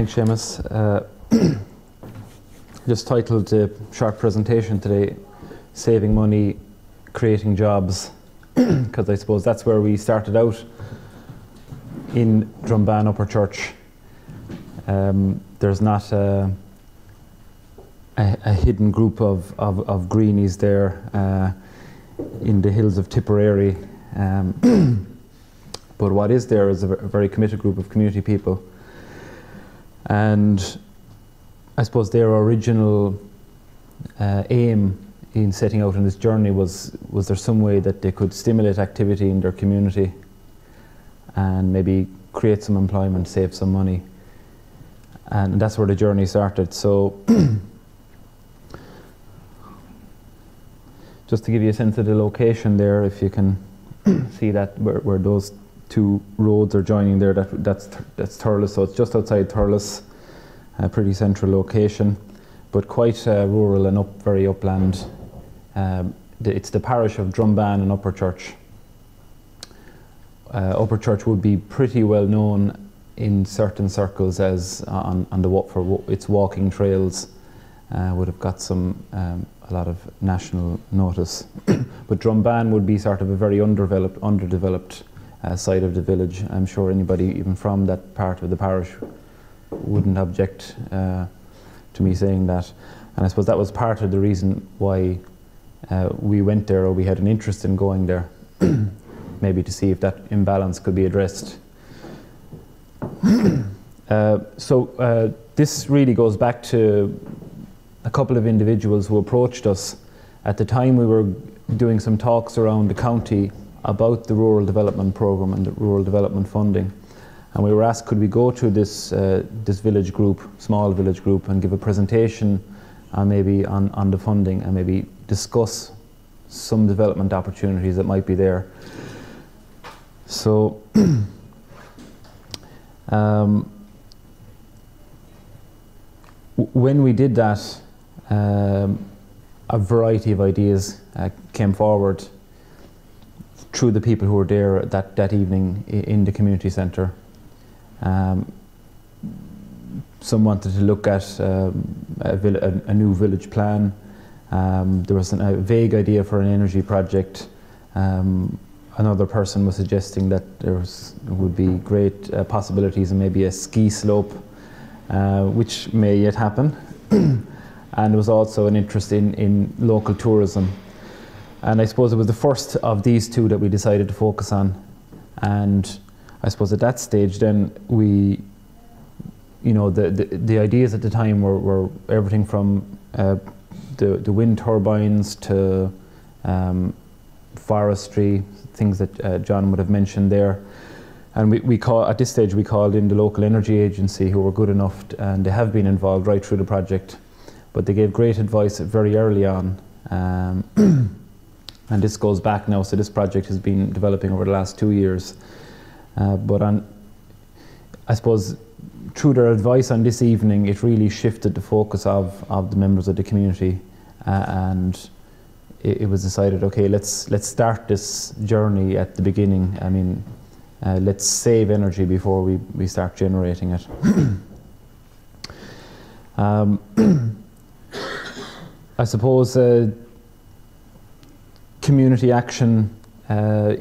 Thanks, Seamus. Just titled the short presentation today, Saving Money, Creating Jobs, because I suppose that's where we started out in Drombane, Upperchurch. There's not a hidden group of greenies there in the hills of Tipperary. But what is there is a very committed group of community people. And I suppose their original aim in setting out on this journey was there some way that they could stimulate activity in their community and maybe create some employment, save some money. And that's where the journey started. So just to give you a sense of the location there, if you can see that where those two roads are joining there, that's Thurles, so it's just outside Thurles, a pretty central location, but quite rural and very upland. It's the parish of Drombane and Upperchurch. Upperchurch would be pretty well known in certain circles as for its walking trails, would have got some a lot of national notice. But Drombane would be sort of a very underdeveloped side of the village. I'm sure anybody even from that part of the parish wouldn't object to me saying that. And I suppose that was part of the reason why we went there, or we had an interest in going there, maybe to see if that imbalance could be addressed. This really goes back to a couple of individuals who approached us. At the time we were doing some talks around the county about the rural development program and the rural development funding, and we were asked could we go to this small village group and give a presentation on the funding and maybe discuss some development opportunities that might be there. So when we did that, a variety of ideas came forward through the people who were there that evening in the community centre. Some wanted to look at a new village plan. There was a vague idea for an energy project. Another person was suggesting that there would be great possibilities and maybe a ski slope, which may yet happen. And there was also an interest in local tourism. And I suppose it was the first of these two that we decided to focus on. And I suppose at that stage then we, you know, the ideas at the time were everything from the wind turbines to forestry, things that John would have mentioned there. And at this stage we called in the local energy agency, who were good enough, and they have been involved right through the project. But they gave great advice very early on. And this goes back now, so this project has been developing over the last 2 years. I suppose through their advice on this evening, it really shifted the focus of the members of the community, and it was decided, okay, let's start this journey at the beginning. I mean, let's save energy before we start generating it. I suppose community action,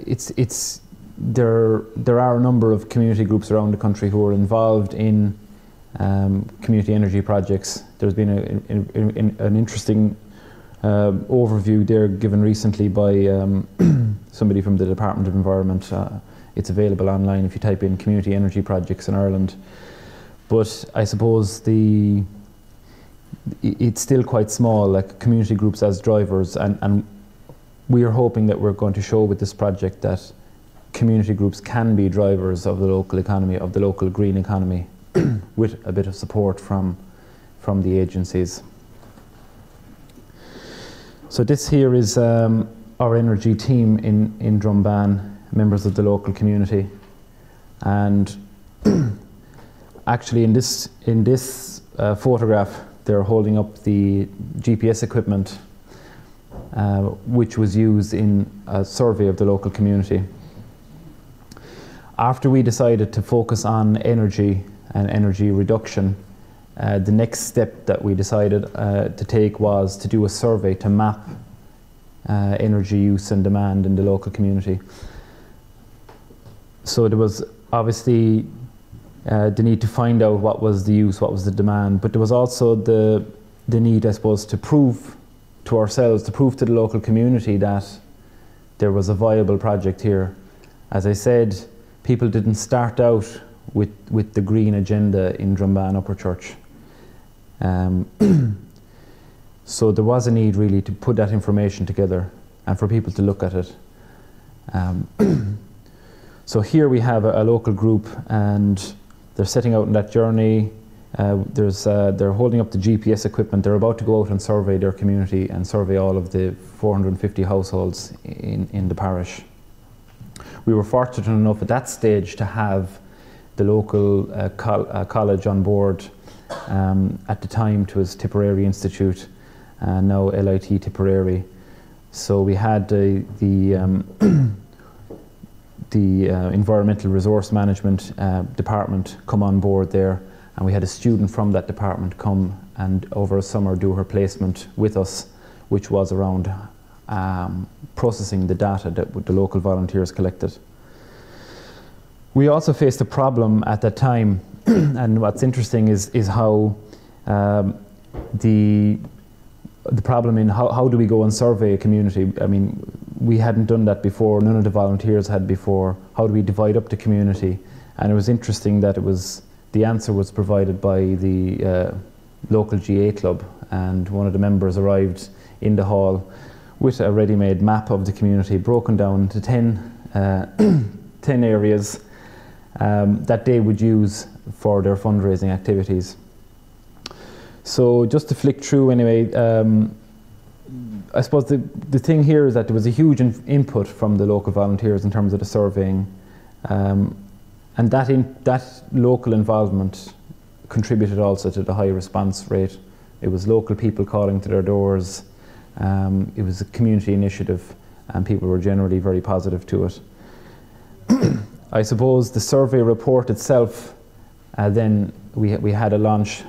there are a number of community groups around the country who are involved in community energy projects. There's been an interesting overview there given recently by somebody from the Department of Environment. It's available online if you type in community energy projects in Ireland. But I suppose it's still quite small, like community groups as drivers, and we are hoping that we're going to show with this project that community groups can be drivers of the local economy, of the local green economy, with a bit of support from the agencies. So this here is our energy team in Drombane, members of the local community, and actually in this photograph they're holding up the GPS equipment which was used in a survey of the local community. After we decided to focus on energy and energy reduction, the next step that we decided to take was to do a survey to map energy use and demand in the local community. So there was obviously the need to find out what was the use, what was the demand, but there was also the need, I suppose, to prove to ourselves, to prove to the local community that there was a viable project here. As I said, people didn't start out with the green agenda in Drombane Upperchurch. So there was a need really to put that information together and for people to look at it. So here we have a local group, and they're setting out on that journey. They're holding up the GPS equipment. They're about to go out and survey their community and survey all of the 450 households in the parish. We were fortunate enough at that stage to have the local college on board at the time. It was Tipperary Institute, now LIT Tipperary. So we had the Environmental Resource Management department come on board there, and we had a student from that department come and over a summer do her placement with us, which was around processing the data that the local volunteers collected. We also faced a problem at that time, and what's interesting is how the problem in how do we go and survey a community? I mean, we hadn't done that before, none of the volunteers had before. How do we divide up the community? And it was interesting that the answer was provided by the local GA club, and one of the members arrived in the hall with a ready-made map of the community broken down into 10 areas that they would use for their fundraising activities. So just to flick through anyway, I suppose the thing here is that there was a huge input from the local volunteers in terms of the surveying, and that local involvement contributed also to the high response rate. It was local people calling to their doors, it was a community initiative, and people were generally very positive to it. I suppose the survey report itself, then we had a launch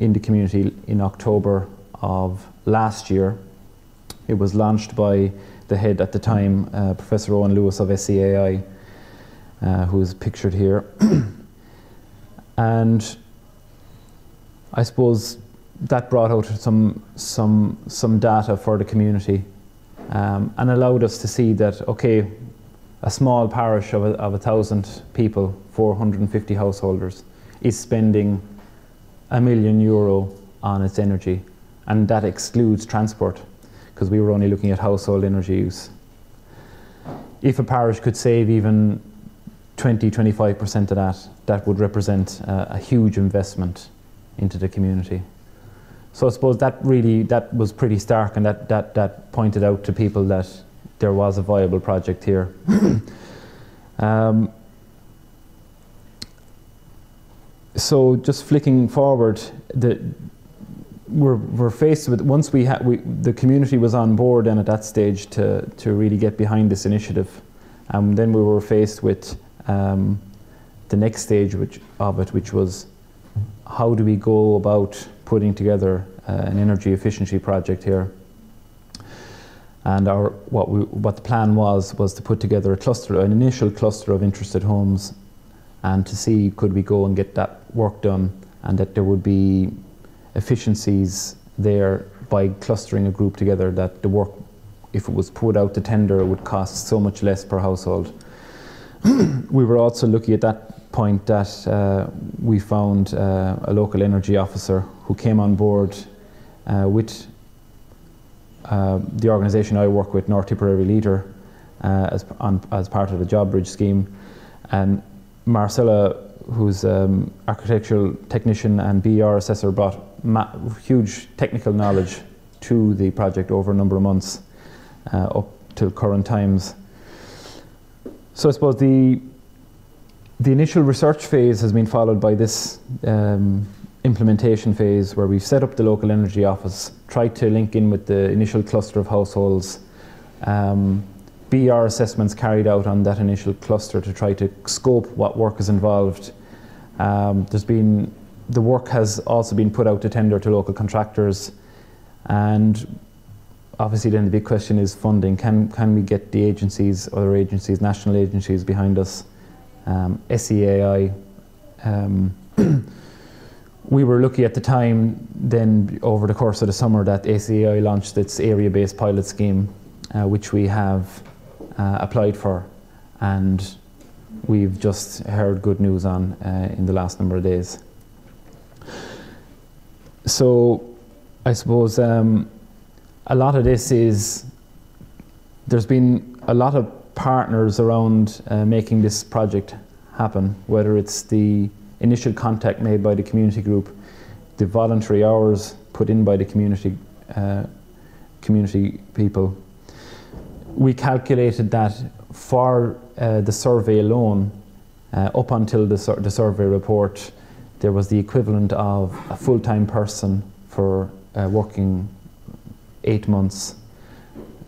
in the community in October of last year. It was launched by the head at the time, Professor Owen Lewis of SEAI, who is pictured here. And I suppose that brought out some data for the community, and allowed us to see that, okay, a small parish of 1,000 people, 450 householders, is spending €1 million on its energy, and that excludes transport, because we were only looking at household energy use. If a parish could save even 20–25% of that, that would represent a huge investment into the community. So I suppose that was pretty stark, and that pointed out to people that there was a viable project here. So just flicking forward, we're faced with, once the community was on board and at that stage to really get behind this initiative, and then we were faced with the next stage which was, how do we go about putting together an energy efficiency project here? And what the plan was to put together an initial cluster of interested homes, and to see could we go and get that work done, and that there would be efficiencies there by clustering a group together, that the work, if it was put out to tender, it would cost so much less per household. We were also lucky at that point that we found a local energy officer who came on board with the organisation I work with, North Tipperary Leader, as part of the Job Bridge scheme. And Marcella, who's architectural technician and BR assessor, brought huge technical knowledge to the project over a number of months up till current times. So I suppose the initial research phase has been followed by this implementation phase, where we've set up the local energy office, tried to link in with the initial cluster of households, BR assessments carried out on that initial cluster to try to scope what work is involved, The work has also been put out to tender to local contractors, and obviously then the big question is funding. Can we get the agencies, other agencies, national agencies behind us? SEAI, we were lucky at the time then over the course of the summer that SEAI launched its area-based pilot scheme, which we have applied for, and we've just heard good news on in the last number of days. So I suppose a lot of this is, there's been a lot of partners around making this project happen, whether it's the initial contact made by the community group, the voluntary hours put in by the community people. We calculated that for the survey alone, up until the survey report, there was the equivalent of a full-time person for working 8 months.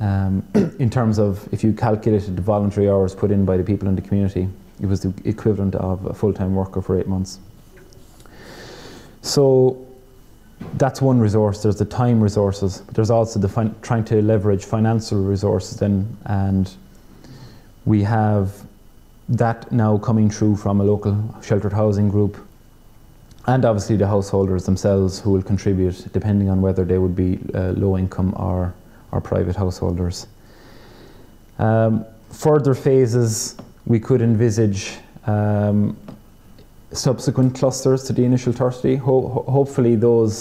In terms of, if you calculated the voluntary hours put in by the people in the community, it was the equivalent of a full-time worker for 8 months. So that's one resource. There's the time resources, but there's also the trying to leverage financial resources then, and we have that now coming through from a local sheltered housing group, and obviously the householders themselves who will contribute depending on whether they would be low income or private householders. Further phases, we could envisage subsequent clusters to the initial 30. Hopefully the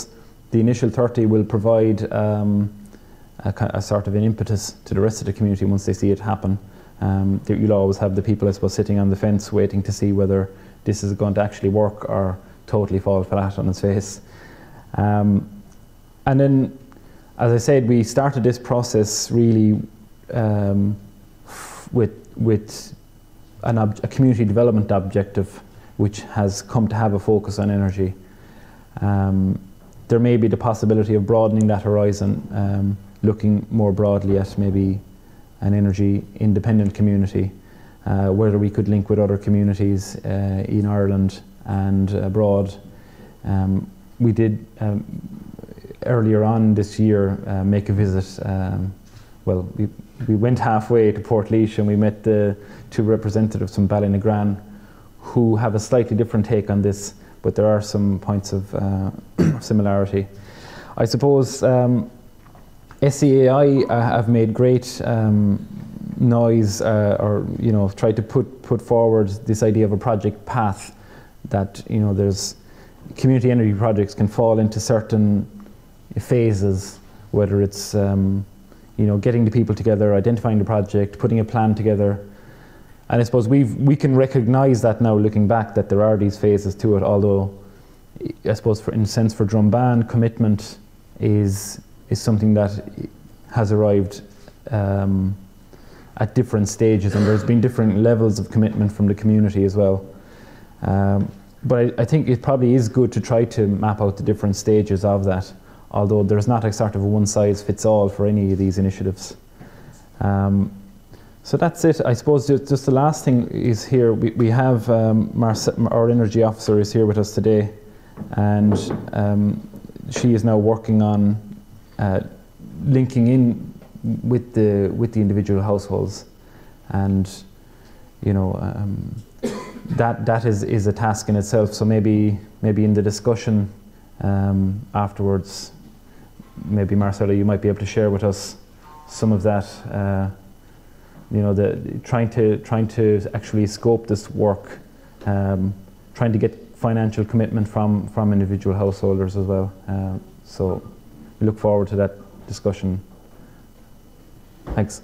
initial 30 will provide a sort of an impetus to the rest of the community once they see it happen. You'll always have the people, I suppose, sitting on the fence waiting to see whether this is going to actually work or totally fall flat on its face. And then, as I said, we started this process really with a community development objective, which has come to have a focus on energy. There may be the possibility of broadening that horizon, looking more broadly at maybe an energy independent community, whether we could link with other communities in Ireland and abroad. We did earlier on this year make a visit. We went halfway to Portlaoise and we met the two representatives from Ballynagran, who have a slightly different take on this, but there are some points of similarity. I suppose SEAI have made great noise, tried to put forward this idea of a project path, that there's community energy projects can fall into certain phases, whether it's getting the people together, identifying the project, putting a plan together. And I suppose we can recognise that now, looking back, that there are these phases to it, although I suppose in a sense for Drombane, commitment is something that has arrived at different stages, and there's been different levels of commitment from the community as well. But I think it probably is good to try to map out the different stages of that, although there's not a sort of a one-size-fits-all for any of these initiatives. So that's it. I suppose just the last thing is here, we have our energy officer is here with us today, and she is now working on linking in with the individual households, and that is a task in itself. So maybe in the discussion afterwards, maybe Marcella, you might be able to share with us some of that. Trying to actually scope this work, trying to get financial commitment from individual householders as well. So we look forward to that discussion. Thanks.